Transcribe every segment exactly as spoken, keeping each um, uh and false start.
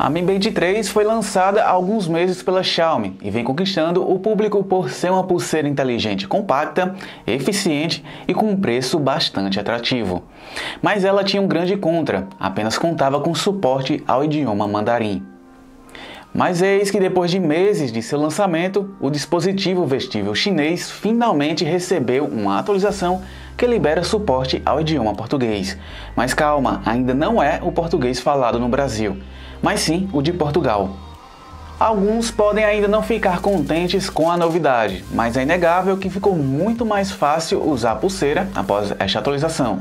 A Mi Band três foi lançada há alguns meses pela Xiaomi e vem conquistando o público por ser uma pulseira inteligente compacta, eficiente e com um preço bastante atrativo. Mas ela tinha um grande contra, apenas contava com suporte ao idioma mandarim. Mas eis que depois de meses de seu lançamento, o dispositivo vestível chinês finalmente recebeu uma atualização que libera suporte ao idioma português. Mas calma, ainda não é o português falado no Brasil, mas sim o de Portugal. Alguns podem ainda não ficar contentes com a novidade, mas é inegável que ficou muito mais fácil usar a pulseira após esta atualização.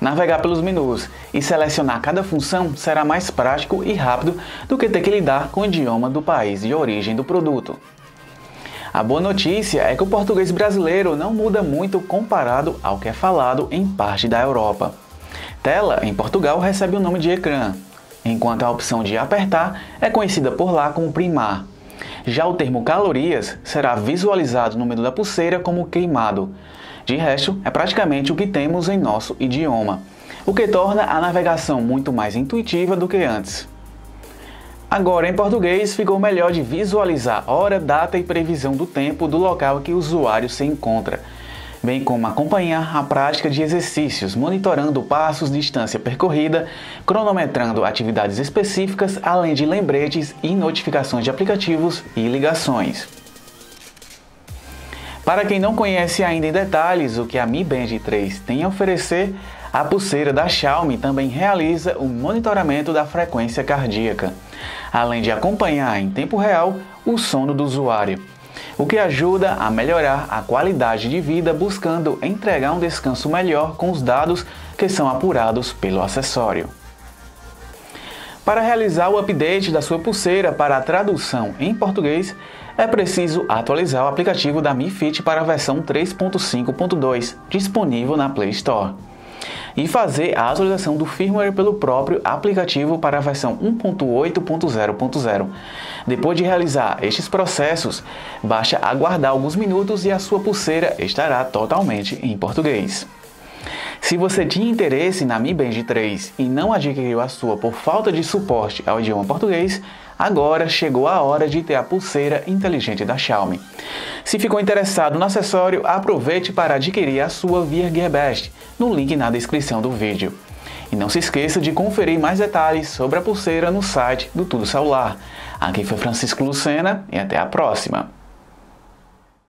Navegar pelos menus e selecionar cada função será mais prático e rápido do que ter que lidar com o idioma do país de origem do produto. A boa notícia é que o português brasileiro não muda muito comparado ao que é falado em parte da Europa. Tela, em Portugal, recebe o nome de ecrã, enquanto a opção de apertar é conhecida por lá como primar. Já o termo calorias será visualizado no menu da pulseira como queimado. De resto, é praticamente o que temos em nosso idioma, o que torna a navegação muito mais intuitiva do que antes. Agora, em português, ficou melhor de visualizar hora, data e previsão do tempo do local que o usuário se encontra, bem como acompanhar a prática de exercícios, monitorando passos, distância percorrida, cronometrando atividades específicas, além de lembretes e notificações de aplicativos e ligações. Para quem não conhece ainda em detalhes o que a Mi Band três tem a oferecer, a pulseira da Xiaomi também realiza o monitoramento da frequência cardíaca, além de acompanhar em tempo real o sono do usuário, o que ajuda a melhorar a qualidade de vida, buscando entregar um descanso melhor com os dados que são apurados pelo acessório. Para realizar o update da sua pulseira para a tradução em português, é preciso atualizar o aplicativo da Mi Fit para a versão três ponto cinco ponto dois, disponível na Play Store, e fazer a atualização do firmware pelo próprio aplicativo para a versão um ponto oito ponto zero ponto zero. Depois de realizar estes processos, basta aguardar alguns minutos e a sua pulseira estará totalmente em português. Se você tinha interesse na Mi Band três e não adquiriu a sua por falta de suporte ao idioma português, agora chegou a hora de ter a pulseira inteligente da Xiaomi. Se ficou interessado no acessório, aproveite para adquirir a sua via GearBest, no link na descrição do vídeo. E não se esqueça de conferir mais detalhes sobre a pulseira no site do TudoCelular. Aqui foi Francisco Lucena e até a próxima!